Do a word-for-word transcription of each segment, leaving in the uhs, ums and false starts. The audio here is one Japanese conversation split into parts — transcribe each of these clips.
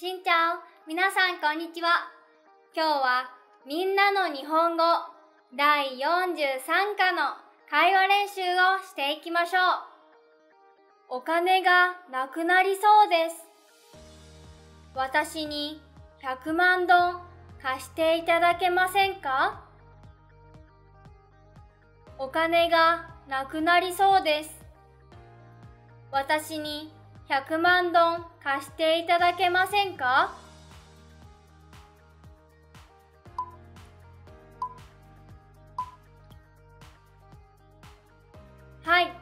しんちゃん、皆さんこんにちは。今日はみんなの日本語だいよんじゅうさんかの会話練習をしていきましょう。お金がなくなりそうです。私にひゃくまんドン貸していただけませんか？お金がなくなりそうです。私にひゃくまんドン貸していただけませんか？はい、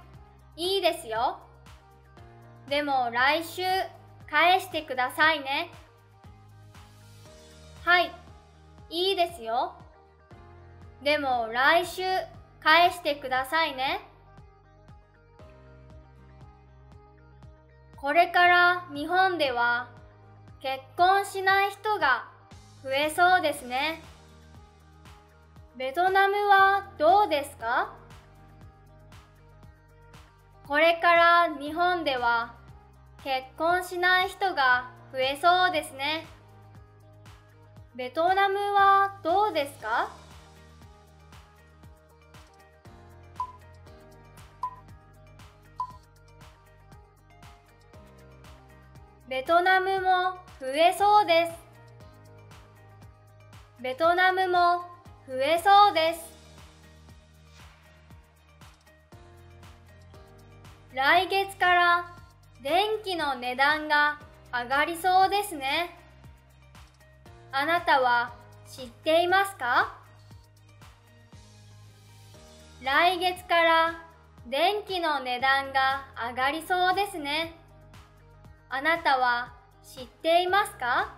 いいですよ。でも来週返してくださいね。はい、いいですよ。でも来週返してくださいね。これから日本では結婚しない人が増えそうですね。ベトナムはどうですか？これから日本では結婚しない人が増えそうですね。ベトナムはどうですか？ベトナムも増えそうです。ベトナムも増えそうです。来月から電気の値段が上がりそうですね。あなたは知っていますか？来月から電気の値段が上がりそうですね。あなたは知っていますか？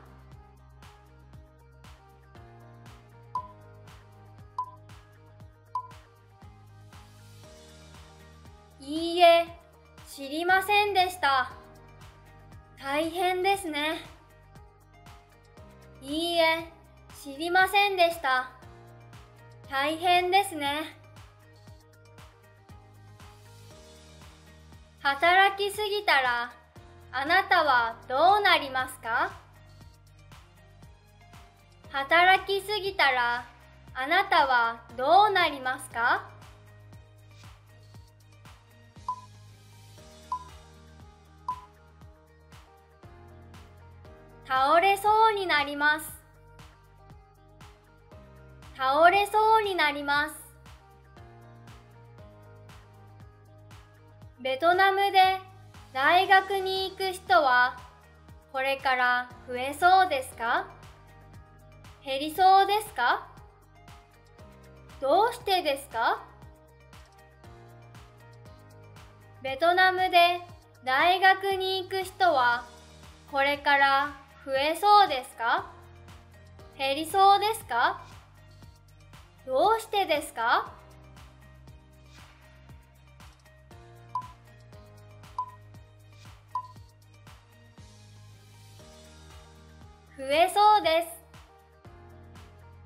いいえ、知りませんでした。大変ですね。いいえ、知りませんでした。大変ですね。働きすぎたらあなたはどうなりますか？働きすぎたらあなたはどうなりますか？倒れそうになります。倒れそうになります。ベトナムで大学に行く人はこれから増えそうですか？減りそうですか？どうしてですか？ベトナムで大学に行く人はこれから増えそうですか？減りそうですか？どうしてですか？増えそうで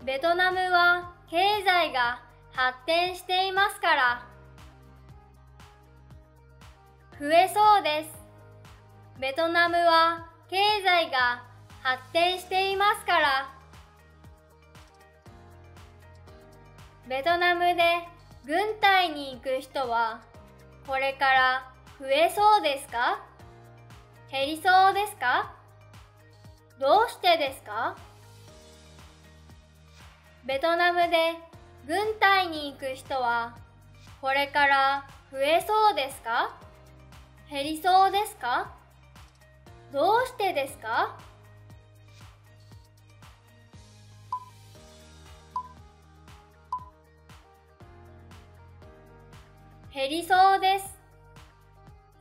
す。ベトナムは経済が発展していますから。増えそうです。ベトナムは経済が発展していますから。ベトナムで軍隊に行く人はこれから増えそうですか？減りそうですか？どうしてですか？ベトナムで軍隊に行く人はこれから増えそうですか？減りそうですか？どうしてですか？減りそうです。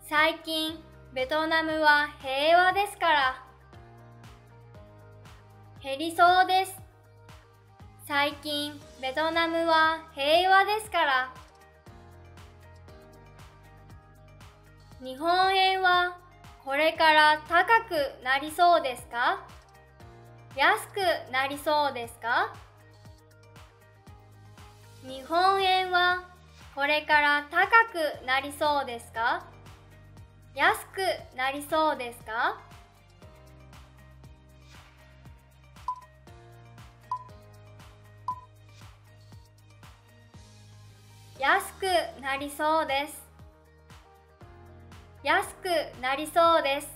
最近ベトナムは平和ですから。減りそうです。最近ベトナムは平和ですから。日本円はこれから高くなりそうですか？安くなりそうですか？日本円はこれから高くなりそうですか？安くなりそうですか？安くなりそうです。安くなりそうです。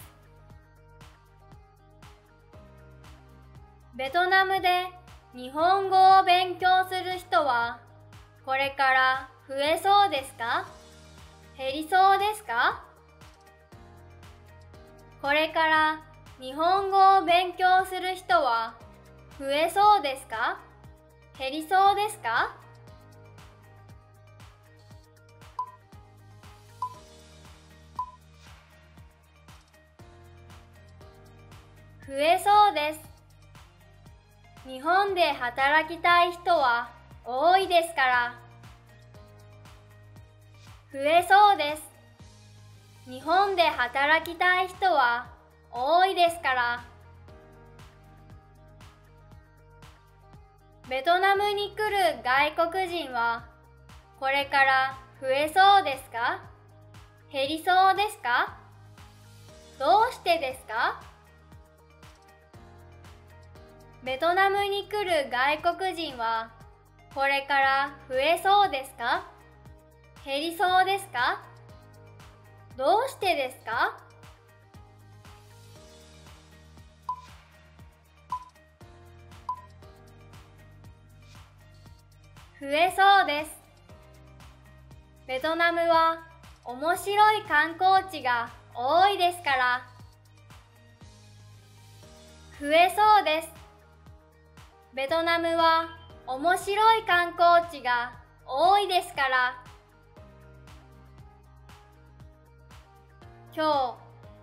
ベトナムで日本語を勉強する人はこれから増えそうですか？減りそうですか？これから日本語を勉強する人は増えそうですか？減りそうですか？増えそうです。日本で働きたい人は多いですから。増えそうです。日本で働きたい人は多いですから。ベトナムに来る外国人はこれから増えそうですか？減りそうですか？どうしてですか？ベトナムに来る外国人はこれから増えそうですか？減りそうですか？どうしてですか？増えそうです。ベトナムは面白い観光地が多いですから。増えそうです。ベトナムは面白い観光地が多いですから。今日、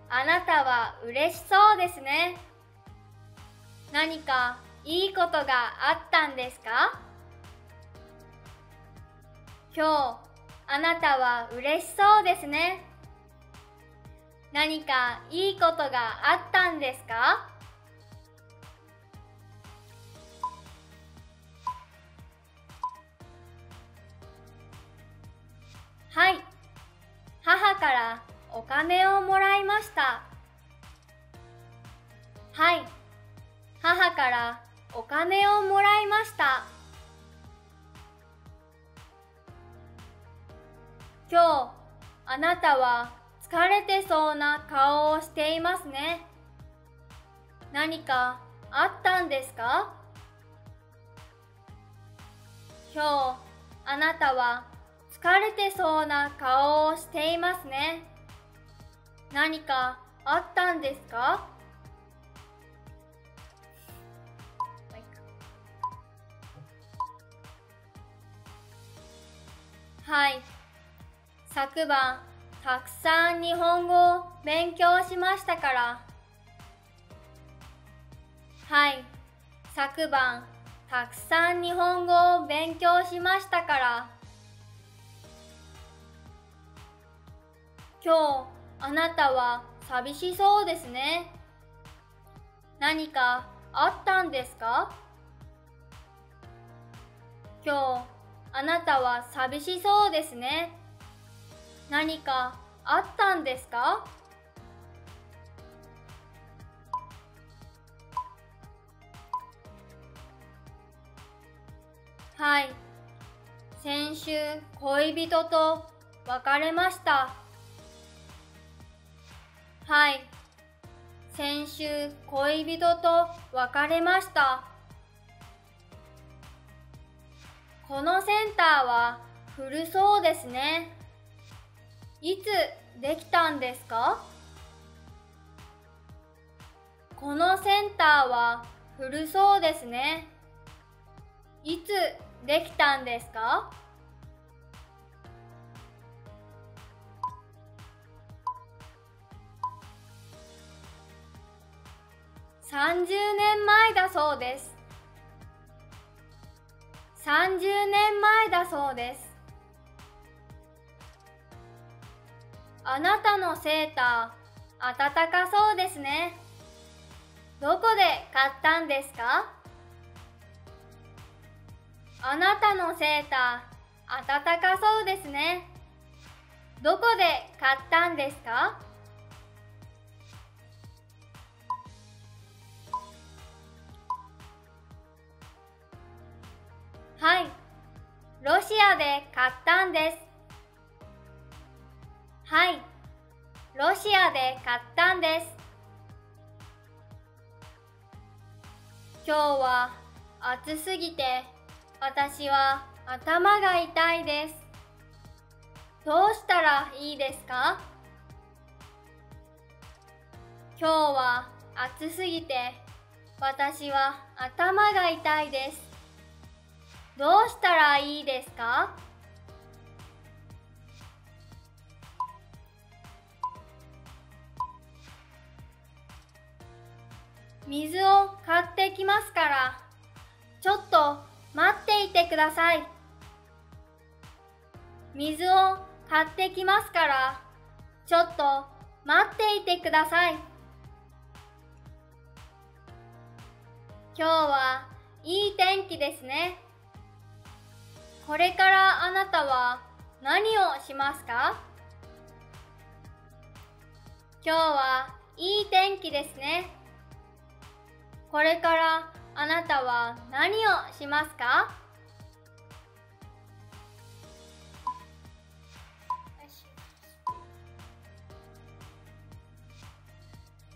あなたは嬉しそうですね。何かいいことがあったんですか？今日、あなたは嬉しそうですね。何かいいことがあったんですか？はい、母からお金をもらいました。はい、母からお金をもらいました。今日、あなたは疲れてそうな顔をしていますね。何かあったんですか？今日、あなたは疲れてそうな顔をしていますね。何かあったんですか？はい。昨晩、たくさん日本語を勉強しましたから。はい。昨晩、たくさん日本語を勉強しましたから。今日、あなたは寂しそうですね。何かあったんですか？今日、あなたは寂しそうですね。何かあったんですか？はい。先週、恋人と別れました。はい。先週、恋人と別れました。このセンターは古そうですね。いつできたんですか？このセンターは古そうですね。いつできたんですか？さんじゅうねんまえだそうです。さんじゅうねんまえだそうです。あなたのセーター、暖かそうですね。どこで買ったんですか？あなたのセーター、暖かそうですね。どこで買ったんですか？はい、ロシアで買ったんです。はい、ロシアで買ったんです。今日は暑すぎて私は頭が痛いです。どうしたらいいですか？今日は暑すぎて私は頭が痛いです。どうしたらいいですか？水を買ってきますから、ちょっと待っていてください。水を買ってきますから、ちょっと待っていてください。今日はいい天気ですね。これからあなたは何をしますか？今日はいい天気ですね。これからあなたは何をしますか？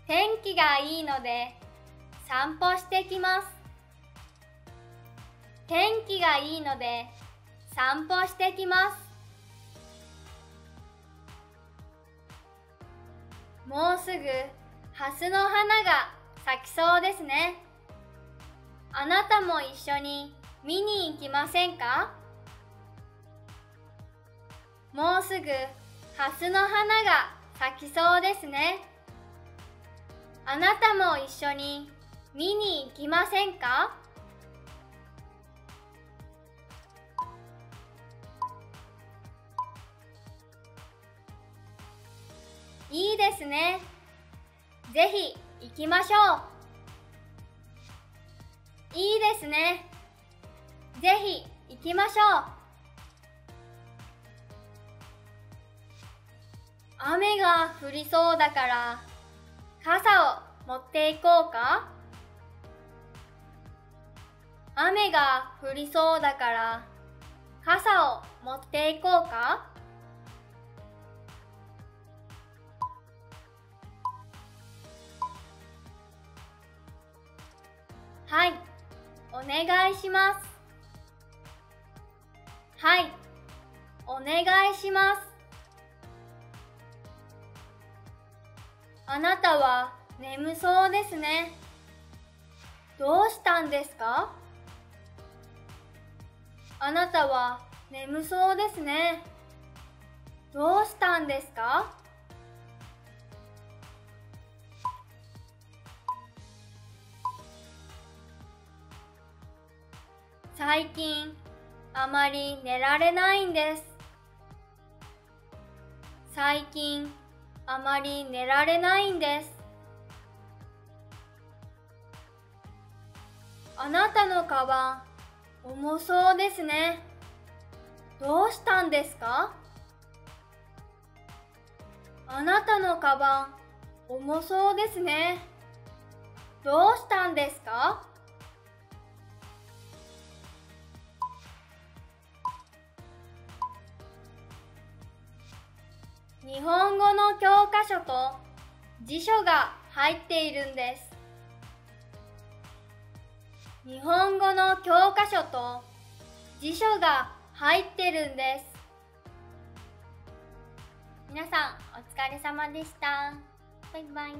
天気がいいので散歩してきます。天気がいいので散歩してきます。もうすぐハスの花が咲きそうですね。あなたも一緒に見に行きませんか？もうすぐハスの花が咲きそうですね。あなたも一緒に見に行きませんか？いいですね。ぜひ行きましょう。いいですね。ぜひ行きましょう。雨が降りそうだから傘を持っていこうか。雨が降りそうだから傘を持っていこうか。はい、お願いします。はい、お願いします。あなたは眠そうですね。どうしたんですか？あなたは眠そうですね。どうしたんですか？最近あまり寝られないんです。最近あまり寝られないんです。あなたのカバン重そうですね。どうしたんですか？あなたのカバン重そうですね。どうしたんですか？日本語の教科書と辞書が入っているんです。日本語の教科書と辞書が入ってるんです。皆さんお疲れ様でした。バイバイ。